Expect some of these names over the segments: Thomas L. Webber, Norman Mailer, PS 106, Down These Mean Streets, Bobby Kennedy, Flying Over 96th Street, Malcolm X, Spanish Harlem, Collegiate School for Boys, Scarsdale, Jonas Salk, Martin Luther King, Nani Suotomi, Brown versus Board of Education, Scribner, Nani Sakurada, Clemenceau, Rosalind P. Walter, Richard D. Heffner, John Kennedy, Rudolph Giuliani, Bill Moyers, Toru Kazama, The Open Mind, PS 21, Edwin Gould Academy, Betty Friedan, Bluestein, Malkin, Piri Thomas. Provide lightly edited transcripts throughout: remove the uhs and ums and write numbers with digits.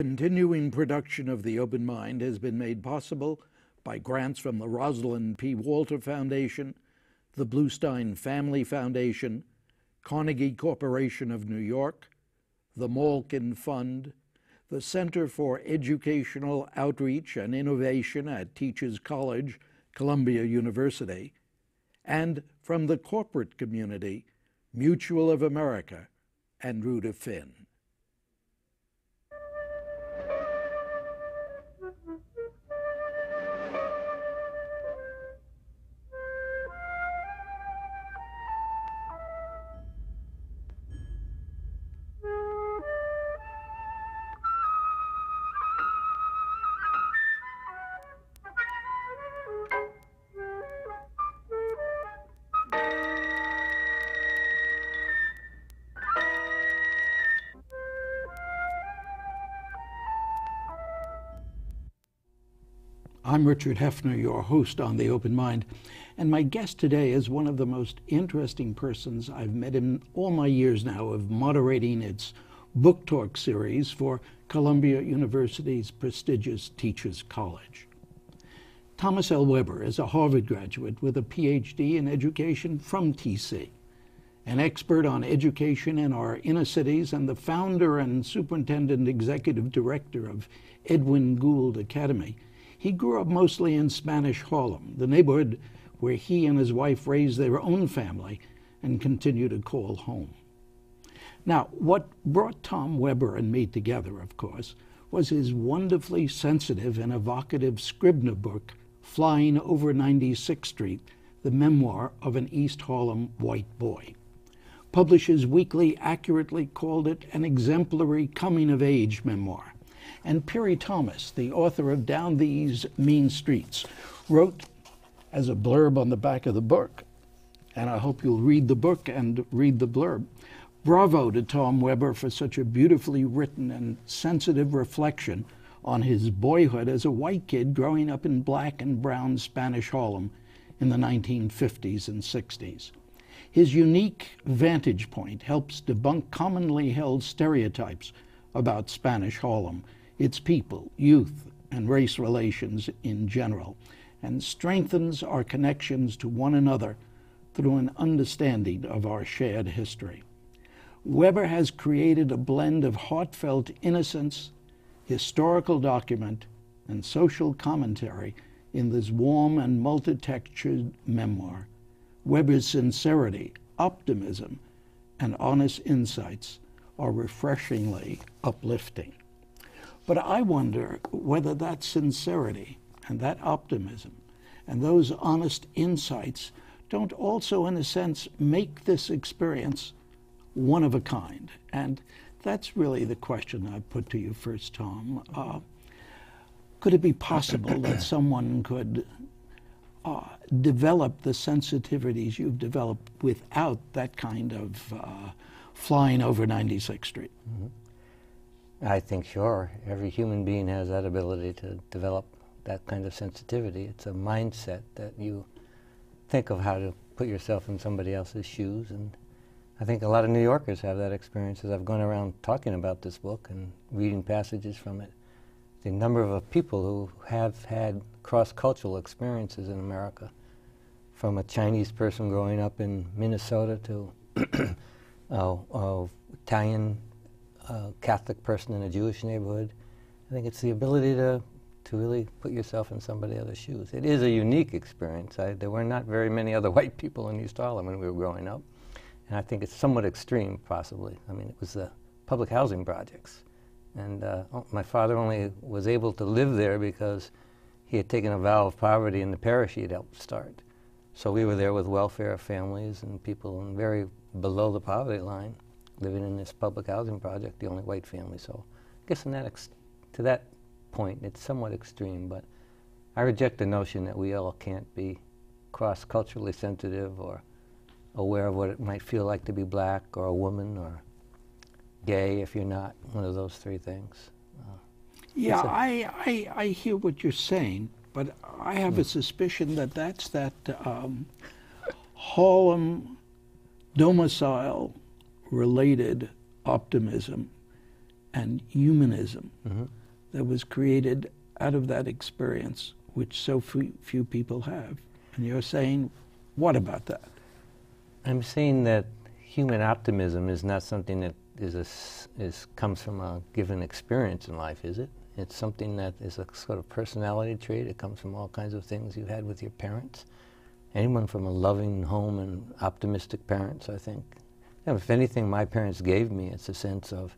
Continuing production of The Open Mind has been made possible by grants from the Rosalind P. Walter Foundation, the Bluestein Family Foundation, Carnegie Corporation of New York, the Malkin Fund, the Center for Educational Outreach and Innovation at Teachers College, Columbia University, and from the corporate community, Mutual of America and Ruta Finn. I'm Richard Heffner, your host on The Open Mind, and my guest today is one of the most interesting persons I've met in all my years now of moderating its book talk series for Columbia University's prestigious Teachers College. Thomas L. Webber is a Harvard graduate with a PhD in education from TC, an expert on education in our inner cities and the founder and superintendent executive director of Edwin Gould Academy. He grew up mostly in Spanish Harlem, the neighborhood where he and his wife raised their own family and continue to call home. Now, what brought Tom Webber and me together, of course, was his wonderfully sensitive and evocative Scribner book, Flying Over 96th Street, the memoir of an East Harlem white boy. Publishers Weekly accurately called it an exemplary coming-of-age memoir. And Piri Thomas, the author of Down These Mean Streets, wrote as a blurb on the back of the book, and I hope you'll read the book and read the blurb, bravo to Tom Webber for such a beautifully written and sensitive reflection on his boyhood as a white kid growing up in black and brown Spanish Harlem in the 1950s and 60s. His unique vantage point helps debunk commonly held stereotypes about Spanish Harlem, its people, youth, and race relations in general, and strengthens our connections to one another through an understanding of our shared history. Webber has created a blend of heartfelt innocence, historical document, and social commentary in this warm and multi-textured memoir. Webber's sincerity, optimism, and honest insights are refreshingly uplifting. But I wonder whether that sincerity and that optimism and those honest insights don't also, in a sense, make this experience one of a kind. And that's really the question I put to you first, Tom. Could it be possible that someone could develop the sensitivities you've developed without that kind of flying over 96th Street? Mm-hmm. I think, sure. Every human being has that ability to develop that kind of sensitivity. It's a mindset that you think of how to put yourself in somebody else's shoes. And I think a lot of New Yorkers have that experience as I've gone around talking about this book and reading passages from it. The number of people who have had cross-cultural experiences in America, from a Chinese person growing up in Minnesota to Italian Catholic person in a Jewish neighborhood. I think it's the ability to really put yourself in somebody else's shoes. It is a unique experience. There were not very many other white people in East Harlem when we were growing up, and I think it's somewhat extreme, possibly. I mean, it was the public housing projects, and my father only was able to live there because he had taken a vow of poverty in the parish he had helped start. So we were there with welfare families and people in very below the poverty line, living in this public housing project, the only white family. So I guess in that to that point, it's somewhat extreme, but I reject the notion that we all can't be cross-culturally sensitive or aware of what it might feel like to be black or a woman or gay if you're not one of those three things. Yeah, I hear what you're saying, but I have a suspicion that that's that Harlem domicile-related optimism and humanism that was created out of that experience, which so few people have. And you're saying, what about that? I'm saying that human optimism is not something that comes from a given experience in life, is it? It's something that is a sort of personality trait. It comes from all kinds of things you had with your parents. Anyone from a loving home and optimistic parents, I think. And if anything my parents gave me, it's a sense of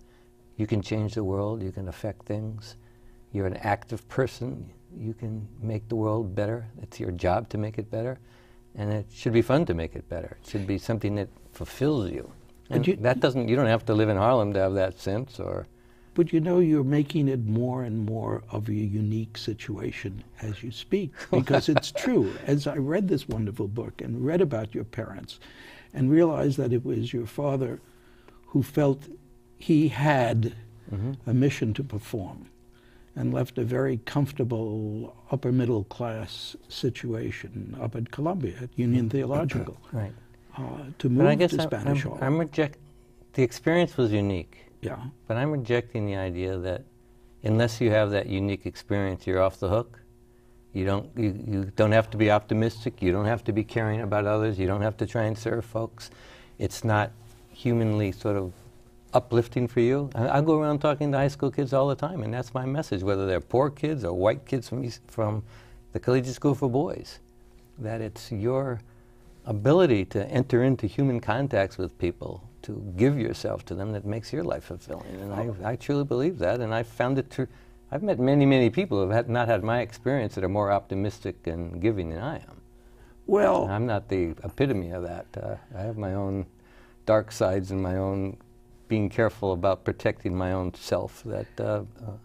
you can change the world, you can affect things, you're an active person, you can make the world better, it's your job to make it better, and it should be fun to make it better. It should be something that fulfills you. And that doesn't, you don't have to live in Harlem to have that sense or... But you know, you're making it more and more of a unique situation as you speak, because it's true. As I read this wonderful book and read about your parents and realized that it was your father who felt he had a mission to perform and left a very comfortable upper middle class situation up at Columbia, at Union Theological, right. To move to Spanish Hall. The experience was unique. Yeah. But I'm rejecting the idea that unless you have that unique experience, you're off the hook. You don't have to be optimistic. You don't have to be caring about others. You don't have to try and serve folks. It's not humanly sort of uplifting for you. I go around talking to high school kids all the time, and that's my message, whether they're poor kids or white kids from the Collegiate School for Boys, that it's your ability to enter into human contacts with people, to give yourself to them, that makes your life fulfilling. And I truly believe that, and I found it true. I've met many, many people who have not had my experience that are more optimistic and giving than I am. Well... And I'm not the epitome of that. I have my own dark sides and my own being careful about protecting my own self, that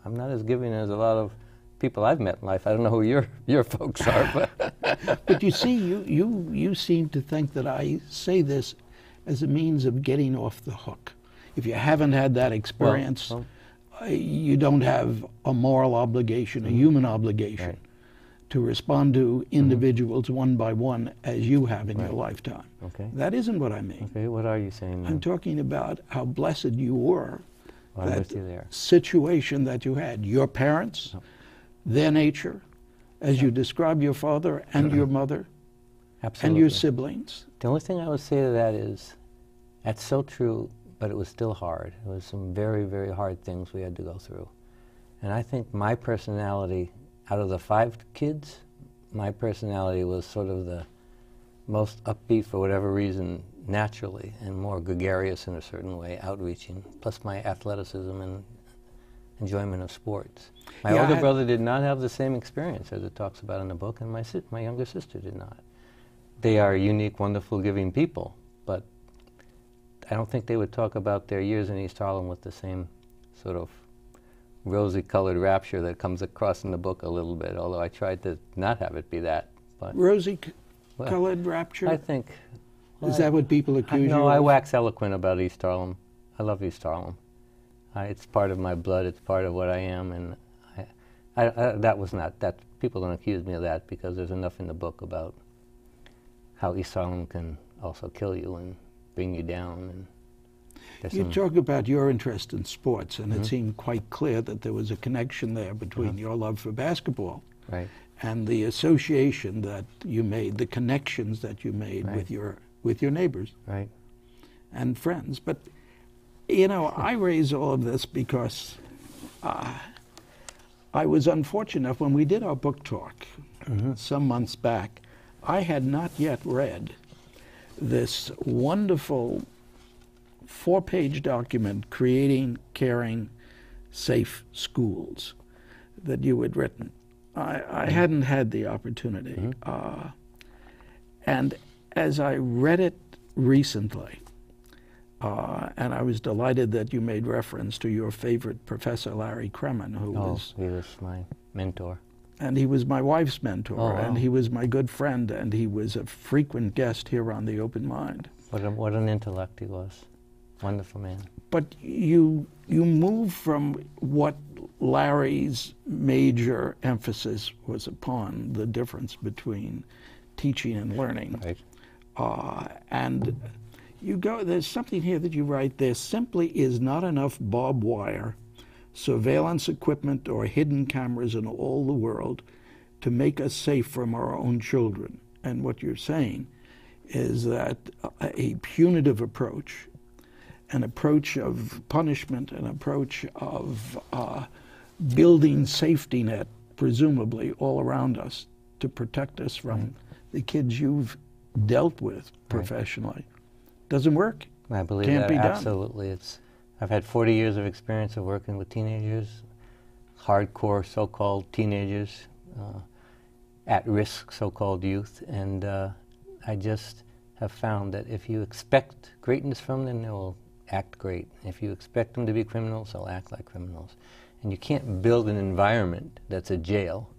I'm not as giving as a lot of people I've met in life. I don't know who your folks are, but... But you see, you seem to think that I say this as a means of getting off the hook. If you haven't had that experience, you don't have a moral obligation, a human obligation, to respond to individuals one by one as you have in your lifetime. Okay. That isn't what I mean. Okay, what are you saying then? I'm talking about how blessed you were, that situation that you had, your parents, their nature, as you describe your father and your mother, and your siblings. The only thing I would say to that is, that's so true, but it was still hard. It was some very, very hard things we had to go through. And I think my personality, out of the 5 kids, my personality was sort of the most upbeat for whatever reason, naturally, and more gregarious in a certain way, outreaching, plus my athleticism and enjoyment of sports. My older brother did not have the same experience as it talks about in the book, and my younger sister did not. They are unique, wonderful, giving people, but I don't think they would talk about their years in East Harlem with the same sort of rosy-colored rapture that comes across in the book a little bit, although I tried to not have it be that. Rosy-colored rapture? I think. Is that what people accuse you of? No, I wax eloquent about East Harlem. I love East Harlem. It's part of my blood, it's part of what I am, and people don't accuse me of that because there's enough in the book about how East Harlem can also kill you and bring you down. And you talk about your interest in sports, and it seemed quite clear that there was a connection there between your love for basketball and the association that you made, the connections that you made with your neighbors and friends. But, you know, I raise all of this because I was unfortunate enough when we did our book talk some months back. I had not yet read this wonderful 4-page document, Creating Caring Safe Schools, that you had written. I hadn't had the opportunity. And as I read it recently, and I was delighted that you made reference to your favorite professor, Larry Cremin, who he was my mentor. And he was my wife's mentor, and he was my good friend, and he was a frequent guest here on The Open Mind. What an intellect he was. Wonderful man. But you move from what Larry's major emphasis was upon, the difference between teaching and learning. And you go, there's something here that you write, there simply is not enough barbed wire surveillance equipment or hidden cameras in all the world to make us safe from our own children. And what you're saying is that a punitive approach, an approach of punishment, an approach of building safety net, presumably, all around us to protect us from the kids you've dealt with professionally, doesn't work. I believe Can't that be absolutely. Done. I've had 40 years of experience of working with teenagers, hardcore so-called teenagers, at-risk so-called youth, and I just have found that if you expect greatness from them, they will act great. If you expect them to be criminals, they'll act like criminals. And you can't build an environment that's a jail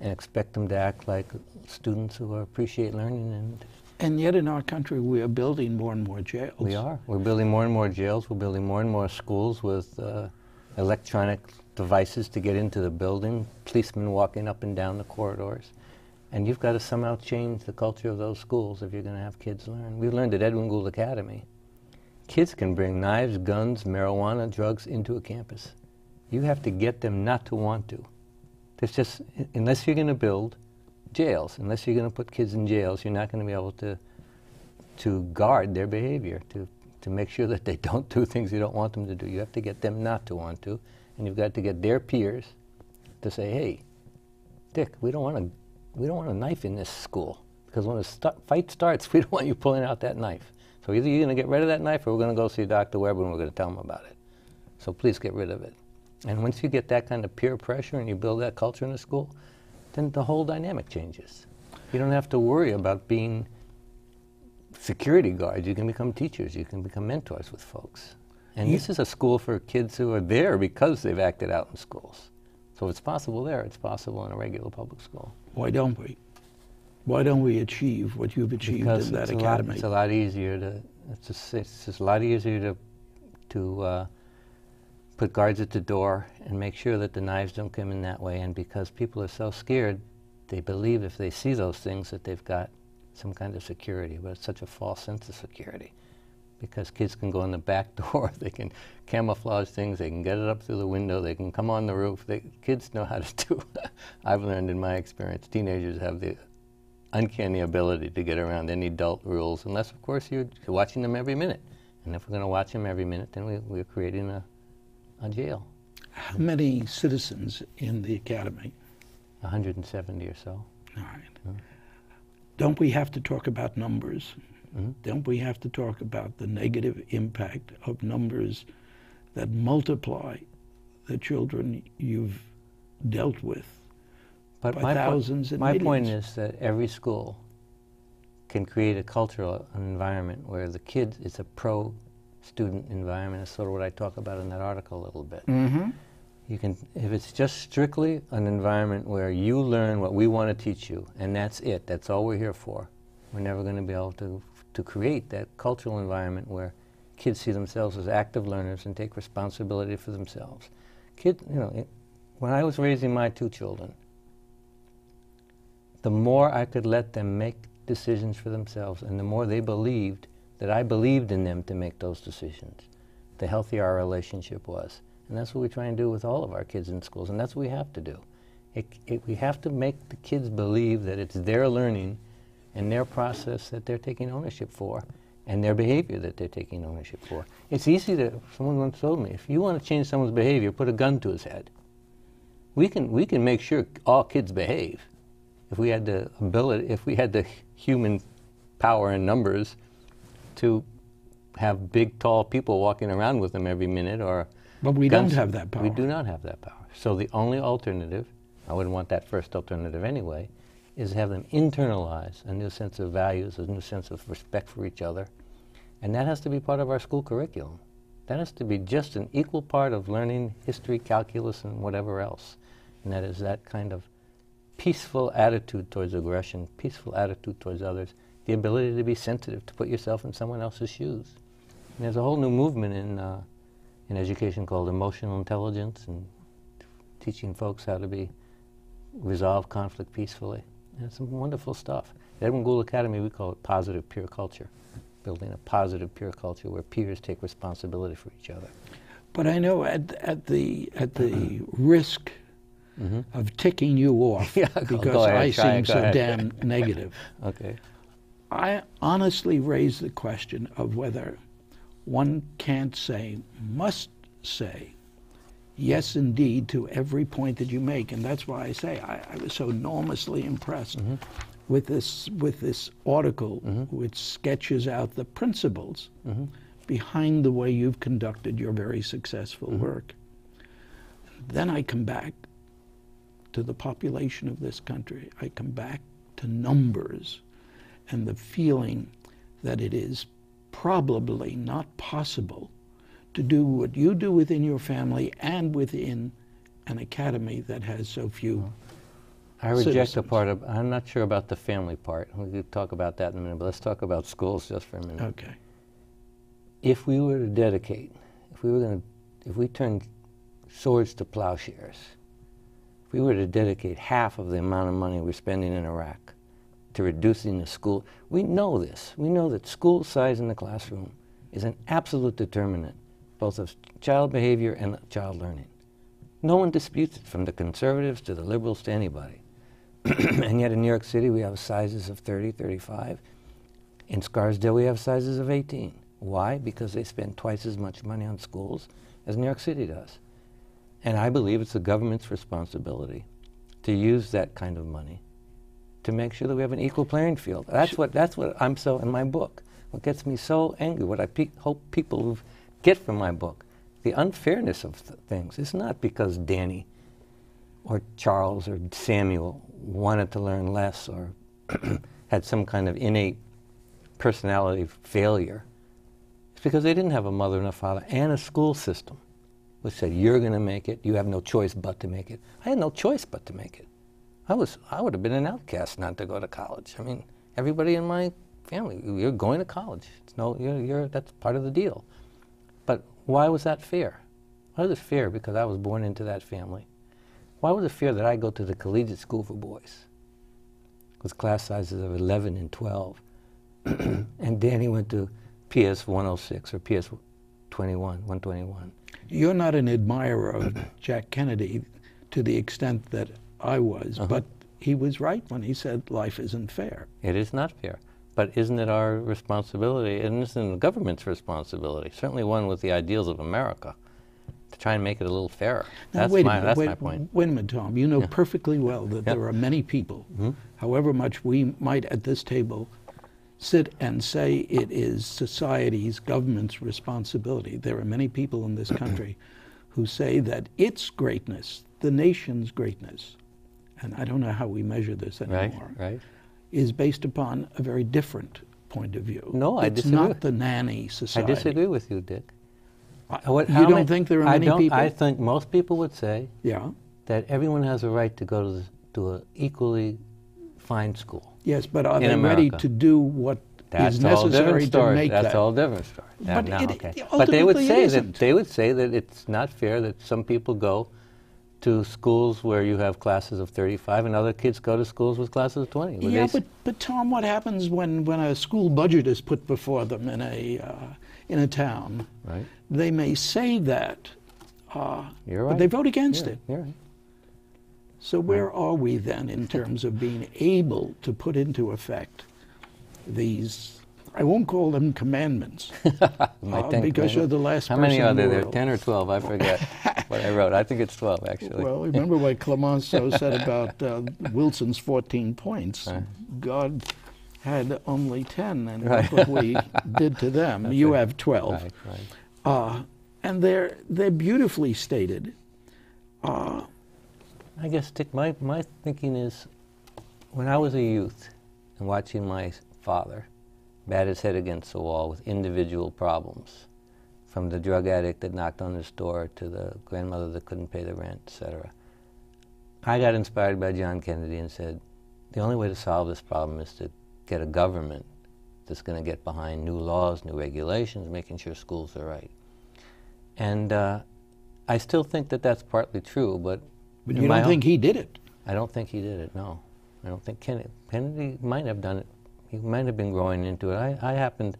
and expect them to act like students who appreciate learning. And yet in our country we are building more and more jails. We are. We're building more and more jails. We're building more and more schools with electronic devices to get into the building, policemen walking up and down the corridors. And you've got to somehow change the culture of those schools if you're going to have kids learn. We learned at Edwin Gould Academy, kids can bring knives, guns, marijuana, drugs into a campus. You have to get them not to want to. There's just, unless you're going to build jails, unless you're going to put kids in jails, you're not going to be able to guard their behavior, to make sure that they don't do things you don't want them to do. You have to get them not to want to, and you've got to get their peers to say, hey, Dick, we don't want a knife in this school, because when a fight starts, we don't want you pulling out that knife. So either you're going to get rid of that knife, or we're going to go see Dr. Webber and we're going to tell him about it. So please get rid of it. And once you get that kind of peer pressure and you build that culture in a school, then the whole dynamic changes. You don't have to worry about being security guards. You can become teachers. You can become mentors with folks. And this is a school for kids who are there because they've acted out in schools. So if it's possible there, it's possible in a regular public school. Why don't we? Why don't we achieve what you've achieved because in that academy? It's a lot easier to. It's just a lot easier to put guards at the door and make sure that the knives don't come in that way. And because people are so scared, they believe if they see those things that they've got some kind of security. But it's such a false sense of security, because kids can go in the back door, they can camouflage things, they can get it up through the window, they can come on the roof. Kids know how to do it. I've learned in my experience, teenagers have the uncanny ability to get around any adult rules, unless, of course, you're watching them every minute. And if we're going to watch them every minute, then we're creating a jail. How many citizens in the academy? 170 or so. All right. Don't we have to talk about numbers? Don't we have to talk about the negative impact of numbers that multiply the children you've dealt with by thousands and millions? My point is that every school can create a cultural environment where the kids, it's a pro-student environment. That's sort of what I talk about in that article a little bit. You can, if it's just strictly an environment where you learn what we want to teach you, and that's it, that's all we're here for, we're never going to be able to create that cultural environment where kids see themselves as active learners and take responsibility for themselves. When I was raising my two children, the more I could let them make decisions for themselves, and the more they believed that I believed in them to make those decisions, the healthier our relationship was. And that's what we try and do with all of our kids in schools, and that's what we have to do. We have to make the kids believe that it's their learning and their process that they're taking ownership for, and their behavior that they're taking ownership for. It's easy to, someone once told me, if you want to change someone's behavior, put a gun to his head. We can make sure all kids behave. If we had the ability, if we had the human power and numbers to have big, tall people walking around with them every minute, or but we don't have that power. We do not have that power. So the only alternative, I wouldn't want that first alternative anyway, is have them internalize a new sense of values, a new sense of respect for each other. And that has to be part of our school curriculum. That has to be just an equal part of learning history, calculus, and whatever else. And that is that kind of peaceful attitude towards aggression, peaceful attitude towards others, the ability to be sensitive, to put yourself in someone else's shoes. And there's a whole new movement in education called emotional intelligence, and teaching folks how to resolve conflict peacefully. And it's some wonderful stuff. At Edwin Gould Academy, we call it positive peer culture, building a positive peer culture where peers take responsibility for each other. But I know at the risk of ticking you off, yeah, because ahead, I seem so damn negative. Okay. I honestly raise the question of whether one can't say, must say, yes indeed to every point that you make. And that's why I say I was so enormously impressed with this article which sketches out the principles behind the way you've conducted your very successful work. Then I come back to the population of this country. I come back to numbers and the feeling that it is probably not possible to do what you do within your family and within an academy that has so few. I reject citizens. The part of, I'm not sure about the family part. We could talk about that in a minute, but let's talk about schools just for a minute. Okay. If we were to dedicate, if we turned swords to plowshares, if we were to dedicate half of the amount of money we're spending in Iraq to reducing the school, we know this. We know that school size in the classroom is an absolute determinant both of child behavior and child learning. No one disputes it, from the conservatives to the liberals to anybody. And yet in New York City we have sizes of 30, 35. In Scarsdale we have sizes of 18. Why? Because they spend twice as much money on schools as New York City does. And I believe it's the government's responsibility to use that kind of money to make sure that we have an equal playing field. That's what I'm so, in my book, what gets me so angry, what I hope people who've get from my book, the unfairness of things. It's not because Danny or Charles or Samuel wanted to learn less or had some kind of innate personality failure. It's because they didn't have a mother and a father and a school system which said, you're going to make it, you have no choice but to make it. I had no choice but to make it. I would have been an outcast not to go to college. I mean, everybody in my family, you're going to college. It's no, that's part of the deal. But why was that fair? Why was it fair? Because I was born into that family. Why was it fair that I go to the Collegiate School for Boys with class sizes of 11 and 12, and Danny went to PS 106 or PS 21, 121? You're not an admirer of Jack Kennedy to the extent that I was, but he was right when he said life isn't fair. It is not fair. But isn't it our responsibility, and isn't it the government's responsibility, certainly one with the ideals of America, to try and make it a little fairer? Now, that's my point. Wait a minute, Tom. You know perfectly well that there are many people, however much we might at this table sit and say it is society's, government's responsibility. There are many people in this country who say that its greatness, the nation's greatness, and I don't know how we measure this anymore. Right. Is based upon a very different point of view. No, I disagree. It's not the nanny society. I disagree with you, Dick. You don't think there are many people? I think most people would say that everyone has a right to go to an equally fine school. Yes, but are they ready to do what is necessary to make that? That's all different story. But they would say that it's not fair that some people go to schools where you have classes of 35 and other kids go to schools with classes of 20. Yeah, but Tom, what happens when a school budget is put before them in a town? Right. They may say that, you're right, but they vote against it. You're right. So where are we then in terms of being able to put into effect these, I won't call them commandments, because you're the last person in the world. How many are there? 10 or 12, I forget what I wrote. I think it's 12, actually. Well, remember what Clemenceau said about Wilson's 14 points. Right. God had only 10, and look what we did to them. You have 12. Right. And they're beautifully stated. I guess, Dick, my thinking is, when I was a youth and watching my father bat his head against the wall with individual problems, from the drug addict that knocked on his door to the grandmother that couldn't pay the rent, etc. I got inspired by John Kennedy and said, the only way to solve this problem is to get a government that's going to get behind new laws, new regulations, making sure schools are right. And I still think that that's partly true, but you don't think he did it? I don't think he did it, no. I don't think Kennedy might have done it. He might have been growing into it. I happened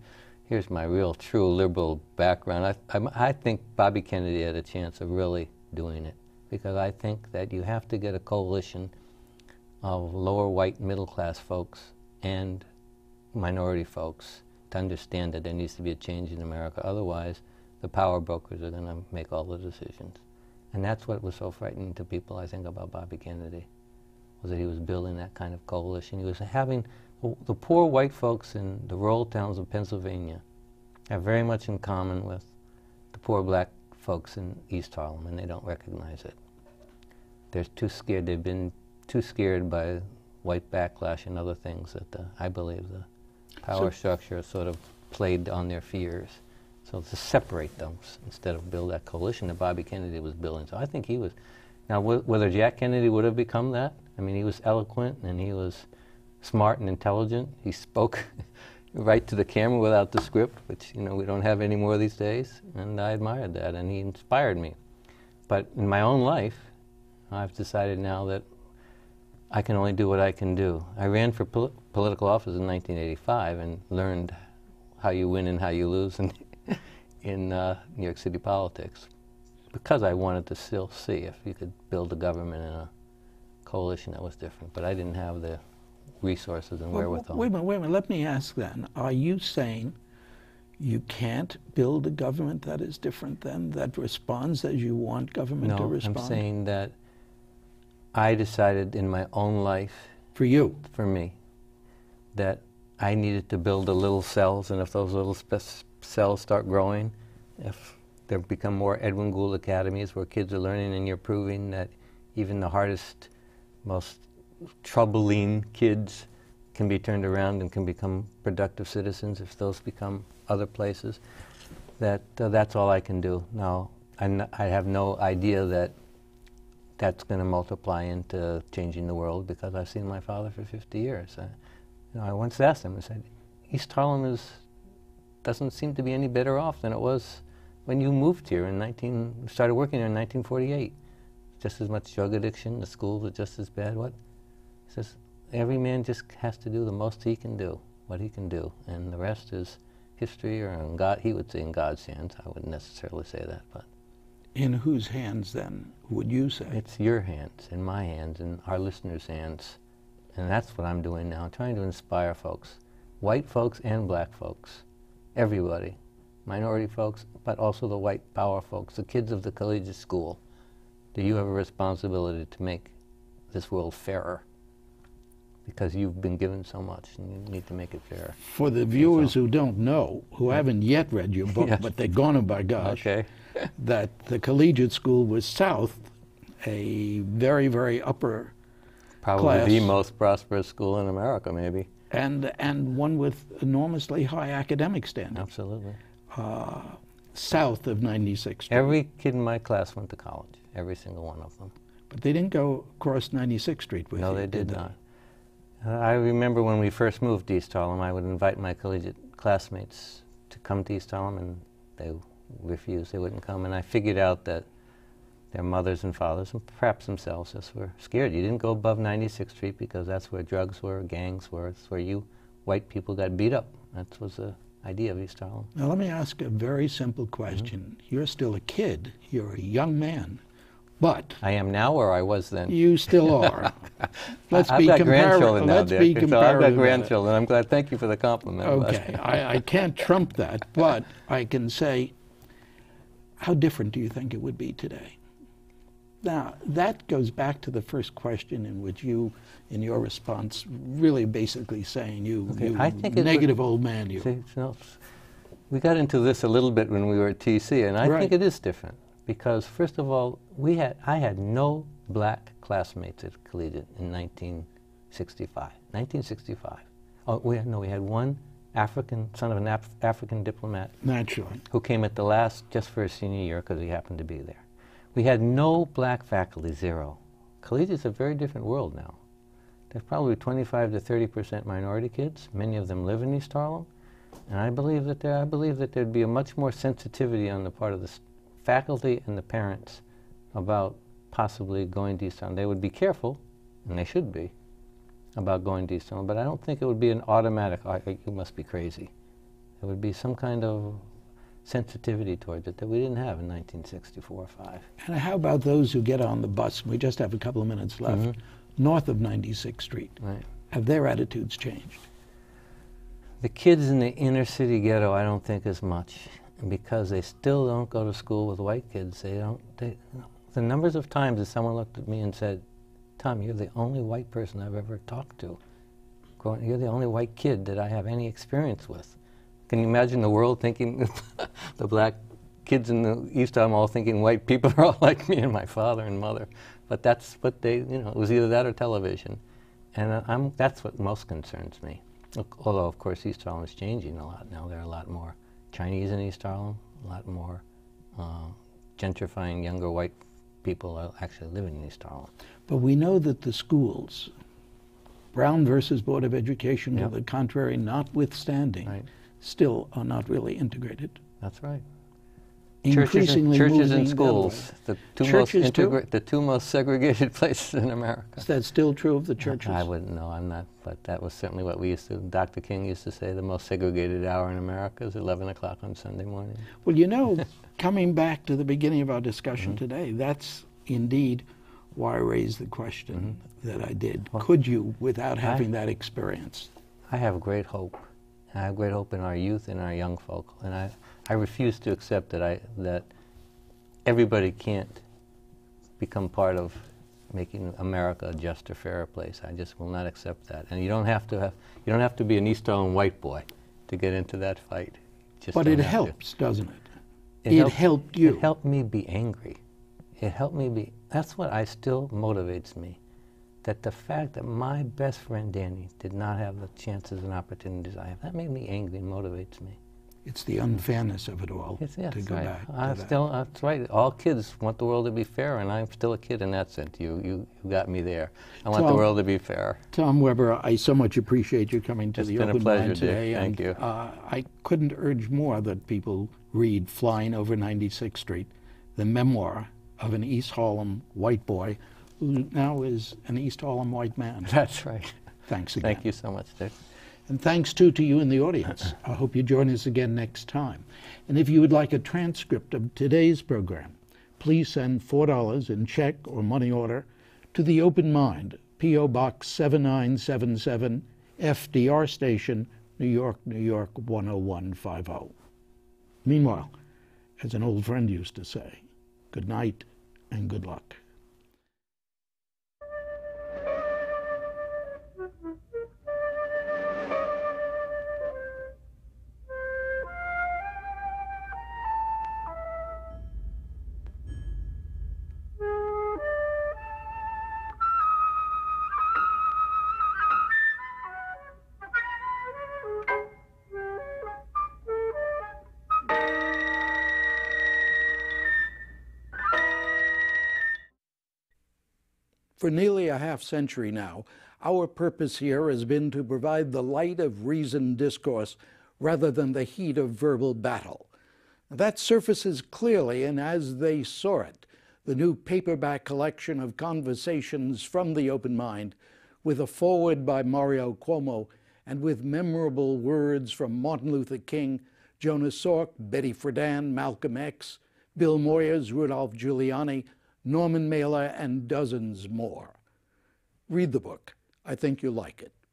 here's my real true liberal background. I think Bobby Kennedy had a chance of really doing it, because I think that you have to get a coalition of lower white middle class folks and minority folks to understand that there needs to be a change in America. Otherwise, the power brokers are going to make all the decisions. And that's what was so frightening to people, I think, about Bobby Kennedy, was that he was building that kind of coalition. He was having the poor white folks in the rural towns of Pennsylvania have very much in common with the poor black folks in East Harlem, and they don't recognize it. They're too scared. They've been too scared by white backlash and other things that I believe the power structure sort of played on their fears. So to separate them instead of build that coalition that Bobby Kennedy was building. So I think he was, now whether Jack Kennedy would have become that, I mean, he was eloquent and he was smart and intelligent. He spoke right to the camera without the script, which, you know, we don't have any more these days. And I admired that, and he inspired me. But in my own life, I've decided now that I can only do what I can do. I ran for political office in 1985 and learned how you win and how you lose in New York City politics, because I wanted to still see if you could build a government and a coalition that was different. But I didn't have the resources and wherewithal. Wait a minute, let me ask then. Are you saying you can't build a government that is different than, that responds as you want government to respond? No, I'm saying that I decided in my own life, for me, that I needed to build the little cells, and if those little cells start growing, if there become more Edwin Gould Academies where kids are learning and you're proving that even the hardest, most troubling kids can be turned around and can become productive citizens, if those become other places, that that's all I can do. Now, I have no idea that that's going to multiply into changing the world, because I've seen my father for 50 years. I once asked him, I said, East Harlem doesn't seem to be any better off than it was when you moved here in started working here in 1948. Just as much drug addiction, the schools are just as bad. What? He says, every man just has to do the most he can do, what he can do, and the rest is history, or in God, he would say in God's hands. I wouldn't necessarily say that, but. In whose hands, then, would you say? It's your hands, in my hands, in our listeners' hands. And that's what I'm doing now, trying to inspire folks, white folks and black folks, everybody, minority folks, but also the white power folks, the kids of the collegiate school, that you have a responsibility to make this world fairer, because you've been given so much and you need to make it fairer. For the viewers who don't know, who haven't yet read your book, but they're gonna, by gosh, that the collegiate school was South, a very, very upper class. The most prosperous school in America, maybe. And one with enormously high academic standards. Absolutely. South of 96th Street. Every kid in my class went to college, every single one of them. But they didn't go across 96th Street with you. No, they did not. I remember when we first moved to East Harlem, I would invite my collegiate classmates to come to East Harlem, and they refused. They wouldn't come. And I figured out that their mothers and fathers, and perhaps themselves, just were scared. You didn't go above 96th Street because that's where drugs were, gangs were. It's where you white people got beat up. That was the idea of East Harlem. Now let me ask a very simple question. You're still a kid. You're a young man. But I am now, or I was then. You still are. I've got grandchildren now, Dick. I'm glad. Thank you for the compliment. Okay, I can't trump that, but I can say, how different do you think it would be today? Now, that goes back to the first question, in which you, in your response, really basically saying you negative old man. See, so we got into this a little bit when we were at TC, and I think it is different. Because first of all, I had no black classmates at collegiate in 1965. Oh, we had one African, son of an African diplomat. Naturally. Who came at the last, just for his senior year, because he happened to be there. We had no black faculty, zero. Collegiate's a very different world now. There's probably 25% to 30% minority kids. Many of them live in East Harlem. And I believe that there'd be a much more sensitivity on the part of the faculty and the parents about possibly going to East Harlem. They would be careful, and they should be, about going to East Harlem, but I don't think it would be an automatic, you must be crazy. It There would be some kind of sensitivity towards it that we didn't have in 1964 or 5. And how about those who get on the bus, we just have a couple of minutes left, north of 96th Street? Right. Have their attitudes changed? The kids in the inner city ghetto, I don't think as much, because they still don't go to school with white kids. They don't. The numbers of times that someone looked at me and said, "Tom, you're the only white person I've ever talked to. You're the only white kid that I have any experience with." Can you imagine the world thinking, the black kids in the East, I'm all thinking white people are all like me and my father and mother. But that's what they, you know, it was either that or television. And that's what most concerns me. Although, of course, East Harlem is changing a lot now. There are a lot more Chinese in East Harlem, a lot more gentrifying younger white people are actually living in East Harlem. But we know that the schools, Brown versus Board of Education, to the contrary notwithstanding, still are not really integrated. That's right. Increasingly churches and schools, the two most segregated places in America. Is that still true of the churches? I wouldn't know, I'm not, but that was certainly what we used to, Dr. King used to say, the most segregated hour in America is 11 o'clock on Sunday morning. Well, you know, coming back to the beginning of our discussion today, that's indeed why I raised the question that I did. Well, could you, without having that experience? I have great hope. I have great hope in our youth and our young folk, and I refuse to accept that that everybody can't become part of making America a just or fairer place. I just will not accept that. And you don't have to be an East Harlem white boy to get into that fight. Just but it helps, doesn't it? It helped you. It helped me be angry. It helped me be. That's what still motivates me. That the fact that my best friend Danny did not have the chances and opportunities I have, that made me angry and motivates me. It's the unfairness of it all to go back. That's right. All kids want the world to be fair, and I'm still a kid in that sense. You got me there. I want the world to be fair. Tom Webber, I so much appreciate you coming to the Open Mind today. It's been a pleasure, Dick. Thank you. I couldn't urge more that people read Flying Over 96th Street, the memoir of an East Harlem white boy who now is an East Harlem white man. That's right. Thanks again. Thank you so much, Dick. And thanks, too, to you in the audience. I hope you join us again next time. And if you would like a transcript of today's program, please send $4 in check or money order to The Open Mind, P.O. Box 7977, FDR Station, New York, New York 10150. Meanwhile, as an old friend used to say, good night and good luck. For nearly a half century now, our purpose here has been to provide the light of reasoned discourse rather than the heat of verbal battle. That surfaces clearly in As They Saw It, the new paperback collection of conversations from the Open Mind, with a foreword by Mario Cuomo and with memorable words from Martin Luther King, Jonas Salk, Betty Friedan, Malcolm X, Bill Moyers, Rudolph Giuliani, Norman Mailer, and dozens more. Read the book. I think you'll like it.